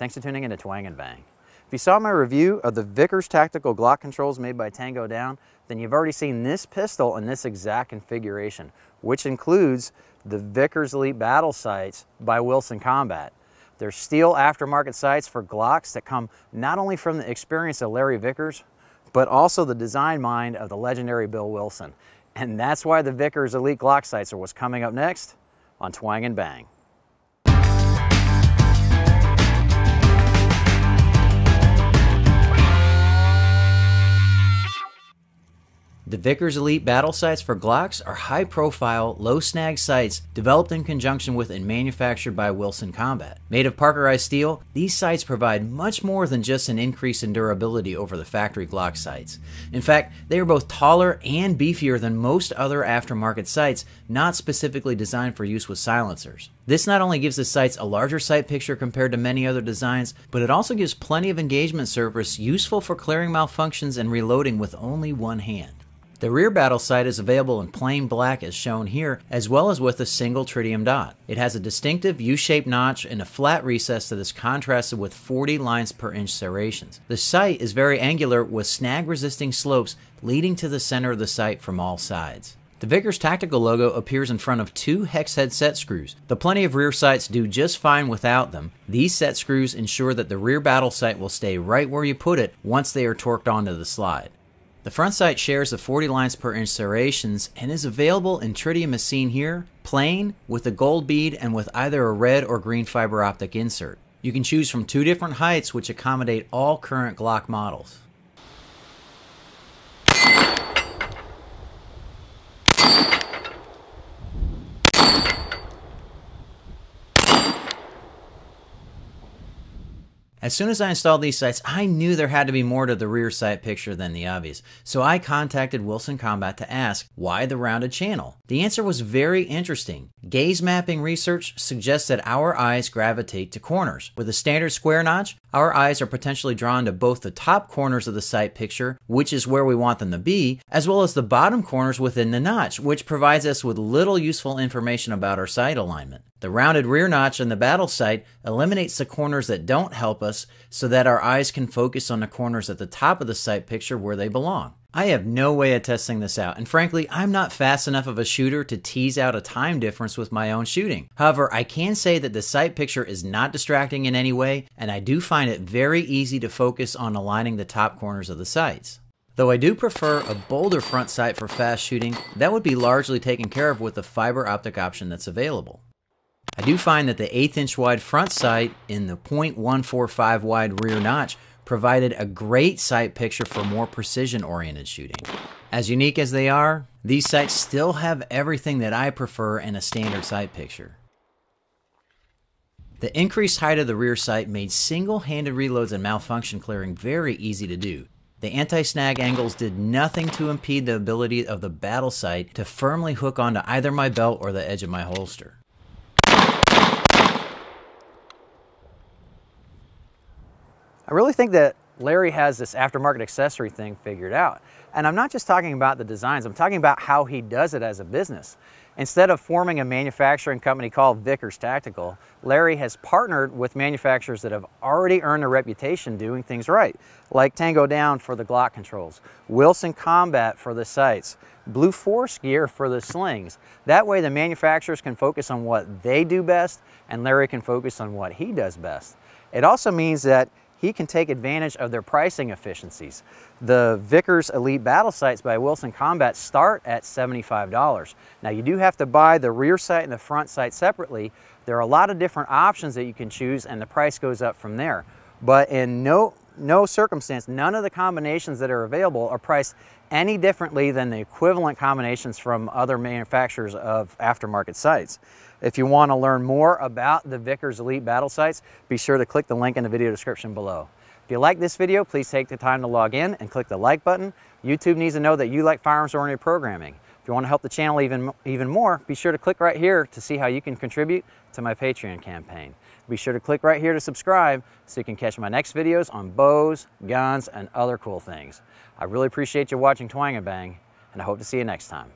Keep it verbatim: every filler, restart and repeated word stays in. Thanks for tuning in to Twang and Bang. If you saw my review of the Vickers Tactical Glock controls made by Tango Down, then you've already seen this pistol in this exact configuration, which includes the Vickers Elite Battle Sights by Wilson Combat. They're steel aftermarket sights for Glocks that come not only from the experience of Larry Vickers, but also the design mind of the legendary Bill Wilson. And that's why the Vickers Elite Glock sights are what's coming up next on Twang and Bang. The Vickers Elite Battle Sights for Glocks are high-profile, low-snag sights developed in conjunction with and manufactured by Wilson Combat. Made of parkerized steel, these sights provide much more than just an increase in durability over the factory Glock sights. In fact, they are both taller and beefier than most other aftermarket sights not specifically designed for use with silencers. This not only gives the sights a larger sight picture compared to many other designs, but it also gives plenty of engagement surface useful for clearing malfunctions and reloading with only one hand. The rear battle sight is available in plain black as shown here, as well as with a single tritium dot. It has a distinctive U-shaped notch and a flat recess that is contrasted with forty lines per inch serrations. The sight is very angular with snag-resisting slopes leading to the center of the sight from all sides. The Vickers Tactical logo appears in front of two hex head set screws. Though plenty of rear sights do just fine without them, these set screws ensure that the rear battle sight will stay right where you put it once they are torqued onto the slide. The front sight shares the forty lines per inch serrations and is available in tritium as seen here, plain, with a gold bead and with either a red or green fiber optic insert. You can choose from two different heights which accommodate all current Glock models. As soon as I installed these sights, I knew there had to be more to the rear sight picture than the obvious, so I contacted Wilson Combat to ask, why the rounded channel? The answer was very interesting. Gaze mapping research suggests that our eyes gravitate to corners. With a standard square notch, our eyes are potentially drawn to both the top corners of the sight picture, which is where we want them to be, as well as the bottom corners within the notch, which provides us with little useful information about our sight alignment. The rounded rear notch in the battle sight eliminates the corners that don't help us so that our eyes can focus on the corners at the top of the sight picture where they belong. I have no way of testing this out, and frankly, I'm not fast enough of a shooter to tease out a time difference with my own shooting. However, I can say that the sight picture is not distracting in any way, and I do find it very easy to focus on aligning the top corners of the sights. Though I do prefer a bolder front sight for fast shooting, that would be largely taken care of with the fiber optic option that's available. I do find that the eighth inch wide front sight in the point one four five wide rear notch provided a great sight picture for more precision-oriented shooting. As unique as they are, these sights still have everything that I prefer in a standard sight picture. The increased height of the rear sight made single-handed reloads and malfunction clearing very easy to do. The anti-snag angles did nothing to impede the ability of the battle sight to firmly hook onto either my belt or the edge of my holster. I really think that Larry has this aftermarket accessory thing figured out. And I'm not just talking about the designs, I'm talking about how he does it as a business. Instead of forming a manufacturing company called Vickers Tactical, Larry has partnered with manufacturers that have already earned a reputation doing things right, like Tango Down for the Glock controls, Wilson Combat for the sights, Blue Force Gear for the slings. That way the manufacturers can focus on what they do best and Larry can focus on what he does best. It also means that he can take advantage of their pricing efficiencies. The Vickers Elite Battle Sights by Wilson Combat start at seventy-five dollars. Now you do have to buy the rear sight and the front sight separately. There are a lot of different options that you can choose and the price goes up from there. But in no, no circumstance, none of the combinations that are available are priced any differently than the equivalent combinations from other manufacturers of aftermarket sights. If you want to learn more about the Vickers Elite Battle Sights, be sure to click the link in the video description below. If you like this video, please take the time to log in and click the like button. YouTube needs to know that you like firearms-oriented programming. If you want to help the channel even, even more, be sure to click right here to see how you can contribute to my Patreon campaign. Be sure to click right here to subscribe so you can catch my next videos on bows, guns, and other cool things. I really appreciate you watching Twang and Bang, and I hope to see you next time.